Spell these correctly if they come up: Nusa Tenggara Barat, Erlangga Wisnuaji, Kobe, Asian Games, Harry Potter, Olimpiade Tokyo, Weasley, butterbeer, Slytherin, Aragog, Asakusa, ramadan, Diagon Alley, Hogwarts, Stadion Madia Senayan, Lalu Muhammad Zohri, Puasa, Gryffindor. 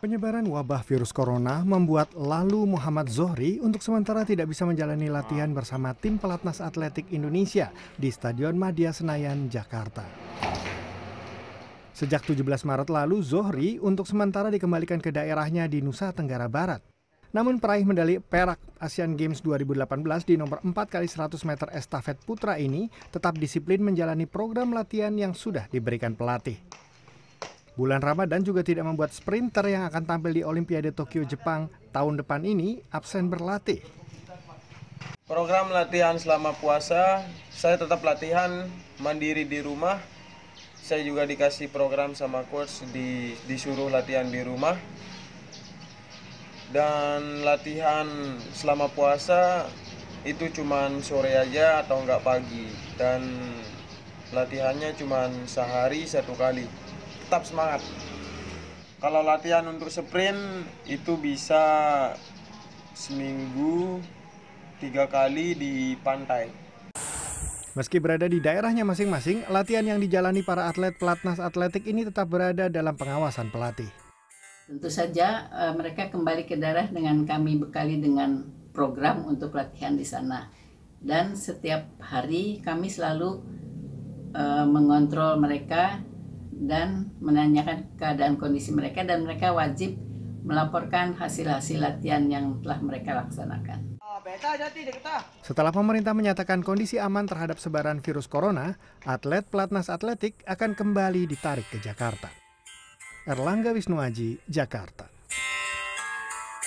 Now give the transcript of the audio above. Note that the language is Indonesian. Penyebaran wabah virus corona membuat Lalu Muhammad Zohri untuk sementara tidak bisa menjalani latihan bersama tim pelatnas atletik Indonesia di Stadion Madia Senayan, Jakarta. Sejak 17 Maret lalu, Zohri untuk sementara dikembalikan ke daerahnya di Nusa Tenggara Barat. Namun peraih medali perak Asian Games 2018 di nomor 4x100 meter estafet putra ini tetap disiplin menjalani program latihan yang sudah diberikan pelatih. Bulan Ramadan juga tidak membuat sprinter yang akan tampil di Olimpiade Tokyo, Jepang tahun depan ini absen berlatih. Program latihan selama puasa, saya tetap latihan mandiri di rumah. Saya juga dikasih program sama coach, disuruh latihan di rumah. Dan latihan selama puasa itu cuman sore aja atau enggak pagi. Dan latihannya cuman sehari satu kali. Tetap semangat. Kalau latihan untuk sprint itu bisa seminggu 3 kali di pantai. Meski berada di daerahnya masing-masing, latihan yang dijalani para atlet pelatnas atletik ini tetap berada dalam pengawasan pelatih. Tentu saja mereka kembali ke daerah dengan kami bekali dengan program untuk latihan di sana. Dan setiap hari kami selalu mengontrol mereka dan menanyakan keadaan kondisi mereka, dan mereka wajib melaporkan hasil-hasil latihan yang telah mereka laksanakan. Setelah pemerintah menyatakan kondisi aman terhadap sebaran virus corona, atlet pelatnas atletik akan kembali ditarik ke Jakarta. Erlangga Wisnuaji, Jakarta.